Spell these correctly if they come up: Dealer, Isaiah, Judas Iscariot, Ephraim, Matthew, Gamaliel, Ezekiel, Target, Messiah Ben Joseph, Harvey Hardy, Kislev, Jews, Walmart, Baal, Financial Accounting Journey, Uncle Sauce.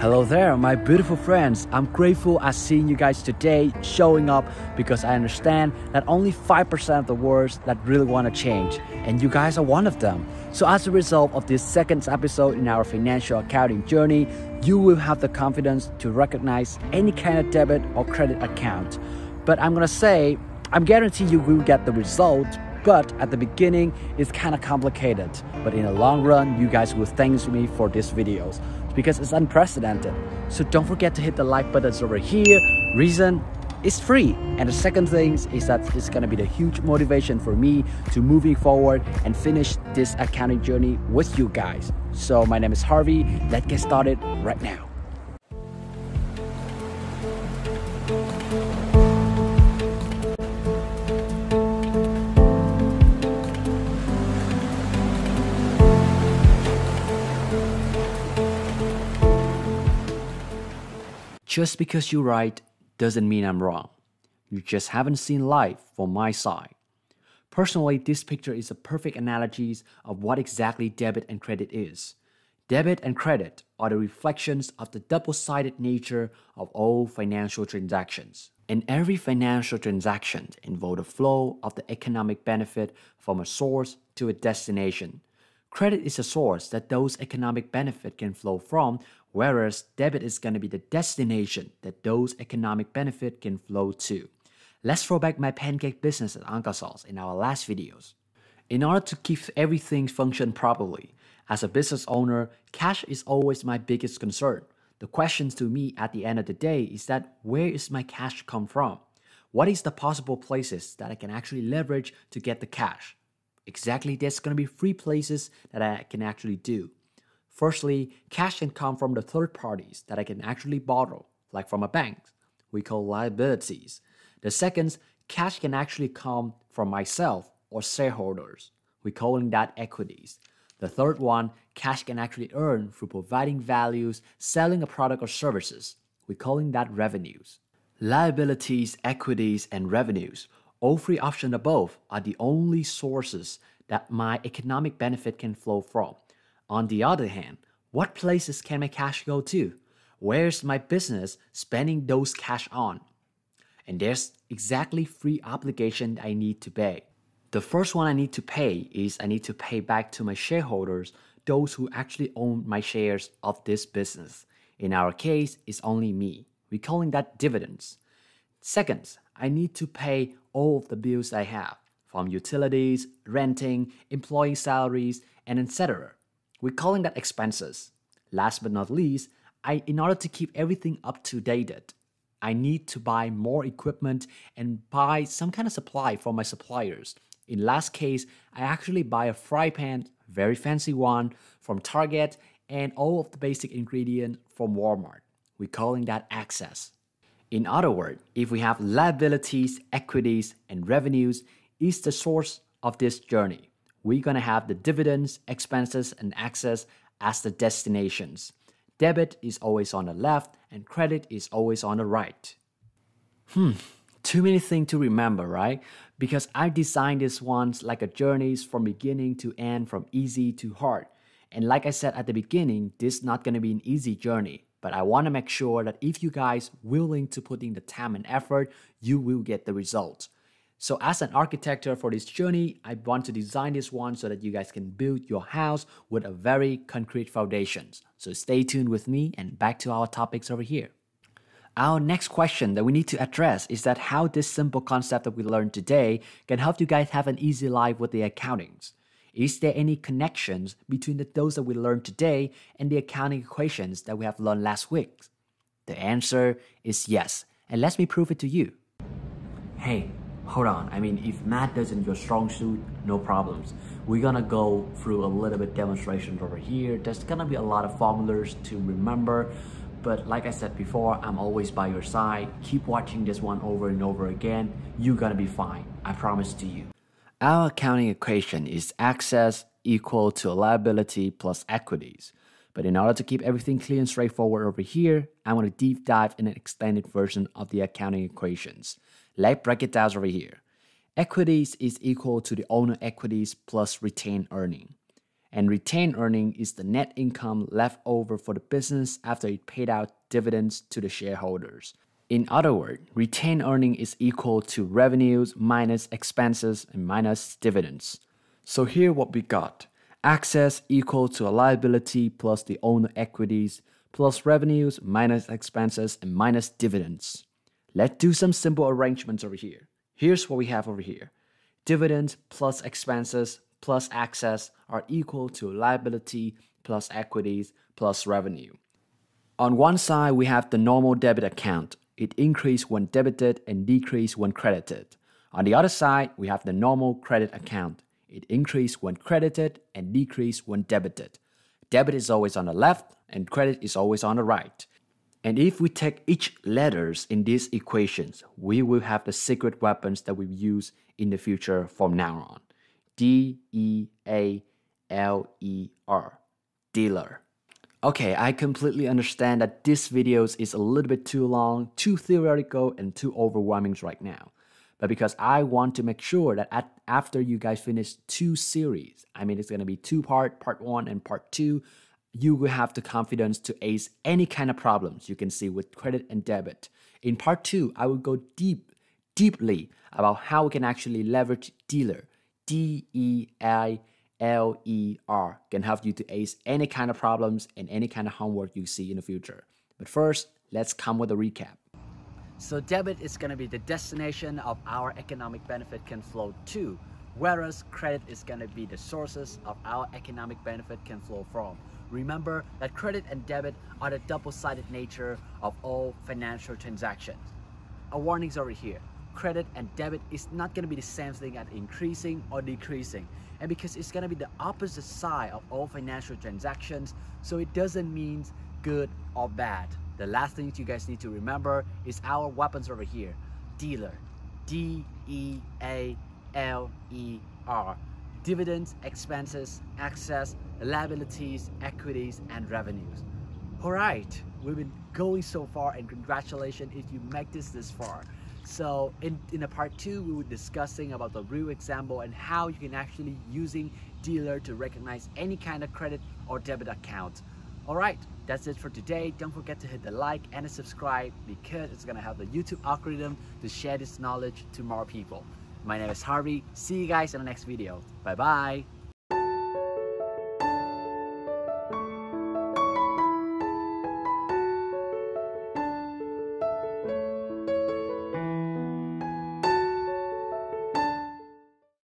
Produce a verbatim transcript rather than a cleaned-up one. Hello there, my beautiful friends. I'm grateful at seeing you guys today showing up because I understand that only five percent of the world that really want to change, and you guys are one of them. So as a result of this second episode in our financial accounting journey, you will have the confidence to recognize any kind of debit or credit account. But I'm gonna say, I'm guaranteeing you will get the result, but at the beginning, it's kind of complicated. But in the long run, you guys will thank me for these videos because it's unprecedented. So don't forget to hit the like buttons over here. Reason, it's free. And the second thing is that it's gonna be the huge motivation for me to moving forward and finish this accounting journey with you guys. So my name is Harvey. Let's get started right now. Just because you're right doesn't mean I'm wrong. You just haven't seen life from my side. Personally, this picture is a perfect analogy of what exactly debit and credit is. Debit and credit are the reflections of the double-sided nature of all financial transactions. And every financial transaction involves the flow of the economic benefit from a source to a destination. Credit is a source that those economic benefits can flow from, whereas debit is going to be the destination that those economic benefits can flow to. Let's throw back my pancake business at Uncle Sauce in our last videos. In order to keep everything function properly, as a business owner, cash is always my biggest concern. The question to me at the end of the day is that where is my cash come from? What is the possible places that I can actually leverage to get the cash? Exactly, there's going to be three places that I can actually do. Firstly, cash can come from the third parties that I can actually borrow, like from a bank. We call liabilities. The second, cash can actually come from myself or shareholders. We calling that equities. The third one, cash can actually earn through providing values, selling a product or services. We calling that revenues. Liabilities, equities, and revenues. All three options above are the only sources that my economic benefit can flow from. On the other hand, what places can my cash go to? Where's my business spending those cash on? And there's exactly three obligations I need to pay. The first one I need to pay is I need to pay back to my shareholders, those who actually own my shares of this business. In our case, it's only me. We're calling that dividends. Second, I need to pay all of the bills I have, from utilities, renting, employee salaries, and et cetera. We're calling that expenses. Last but not least, I, in order to keep everything up to date, I need to buy more equipment and buy some kind of supply from my suppliers. In last case, I actually buy a fry pan, very fancy one, from Target, and all of the basic ingredients from Walmart. We're calling that access. In other words, if we have liabilities, equities, and revenues is the source of this journey. We're going to have the dividends, expenses, and access as the destinations. Debit is always on the left, and credit is always on the right. Hmm, too many things to remember, right? Because I designed this once like a journey from beginning to end, from easy to hard. And like I said at the beginning, this is not going to be an easy journey. But I want to make sure that if you guys are willing to put in the time and effort, you will get the result. So as an architect for this journey, I want to design this one so that you guys can build your house with a very concrete foundation. So stay tuned with me and back to our topics over here. Our next question that we need to address is that how this simple concept that we learned today can help you guys have an easy life with the accountings. Is there any connections between the, those that we learned today and the accounting equations that we have learned last week? The answer is yes, and let me prove it to you. Hey, hold on. I mean, if math isn't your strong suit, no problems. We're gonna go through a little bit demonstration over here. There's gonna be a lot of formulas to remember, but like I said before, I'm always by your side. Keep watching this one over and over again. You're gonna be fine. I promise to you. Our accounting equation is access equal to liability plus equities. But in order to keep everything clear and straightforward over here, I'm going to deep dive in an extended version of the accounting equations. Let's break it down over here. Equities is equal to the owner equities plus retained earning. and retained earning is the net income left over for the business after it paid out dividends to the shareholders. In other words, retained earning is equal to revenues minus expenses and minus dividends. So here what we got, assets equal to a liability plus the owner equities plus revenues minus expenses and minus dividends. Let's do some simple arrangements over here. Here's what we have over here. Dividends plus expenses plus assets are equal to liability plus equities plus revenue. On one side, we have the normal debit account. It increases when debited and decreases when credited. On the other side, we have the normal credit account. It increases when credited and decreases when debited. Debit is always on the left and credit is always on the right. And if we take each letters in these equations, we will have the secret weapons that we use in the future from now on. D E A L E R, dealer. Okay, I completely understand that this video is a little bit too long, too theoretical, and too overwhelming right now. But because I want to make sure that at, after you guys finish two series, I mean, it's going to be two part, part one and part two, you will have the confidence to ace any kind of problems you can see with credit and debit. In part two, I will go deep, deeply about how we can actually leverage dealer. D E I L E R can help you to ace any kind of problems and any kind of homework you see in the future. But first, let's come with a recap. So debit is going to be the destination of our economic benefit can flow to, whereas credit is going to be the sources of our economic benefit can flow from. Remember that credit and debit are the double-sided nature of all financial transactions. A warning's over here. Credit and debit is not going to be the same thing as increasing or decreasing. And because it's going to be the opposite side of all financial transactions, so it doesn't mean good or bad. The last thing you guys need to remember is our weapons over here. Dealer. D E A L E R. Dividends, expenses, access, liabilities, equities, and revenues. All right, we've been going so far, and congratulations if you make this this far. So in, in a part two, we were discussing about the real example and how you can actually using dealer to recognize any kind of credit or debit account. All right, that's it for today. Don't forget to hit the like and the subscribe because it's gonna help the YouTube algorithm to share this knowledge to more people. My name is Harvey. See you guys in the next video. Bye-bye.